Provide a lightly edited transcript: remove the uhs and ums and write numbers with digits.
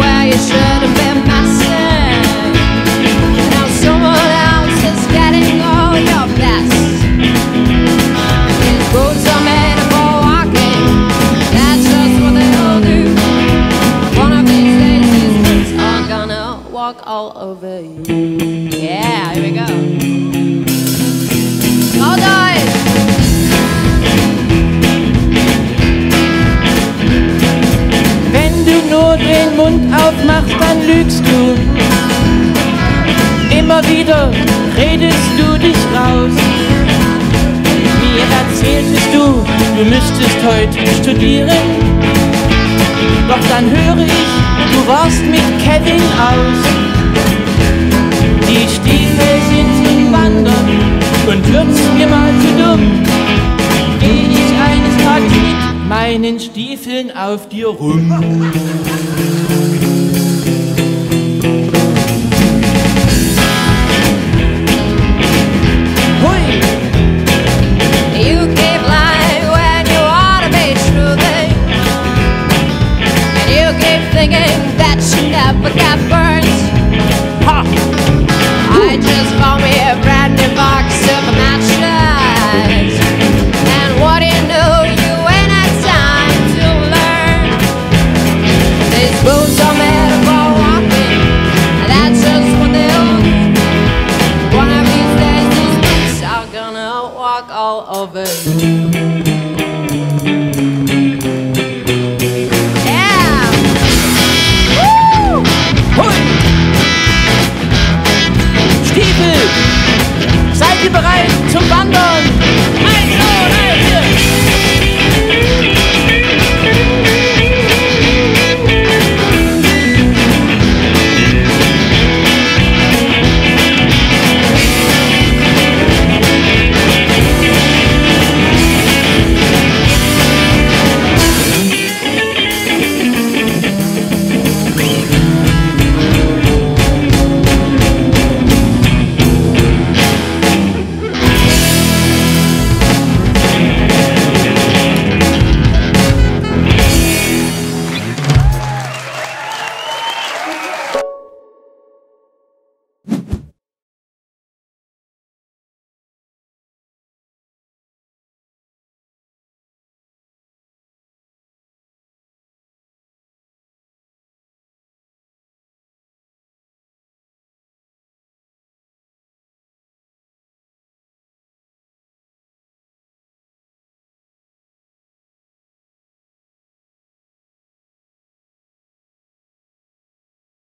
Where you should have been massive. Now someone else is getting all your best. These boots are made for walking, that's just what they all do. One of these days these boots are gonna walk all over you. Yeah, here we go. All guys. Den Mund aufmacht, dann lügst du. Immer wieder redest du dich raus. Mir erzähltest du müsstest heute studieren. Doch dann höre ich, du warst mit Kevin aus. Die Stiefel sind zum Wandern und wird's mir mal zu dumm. Geh ich eines Tages mit meinen Stiefeln auf dir rum. That she never got burnt. Ha. I just bought me a brand new box of matchlights, and what do you know? You ain't had time to learn. These boots are made for walking, and that's just what they all do. One of these days, these boots are gonna walk all over you. Seid ihr bereit zum Wandern?